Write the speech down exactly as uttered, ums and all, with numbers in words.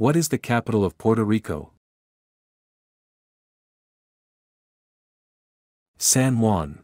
What is the capital of Puerto Rico? San Juan.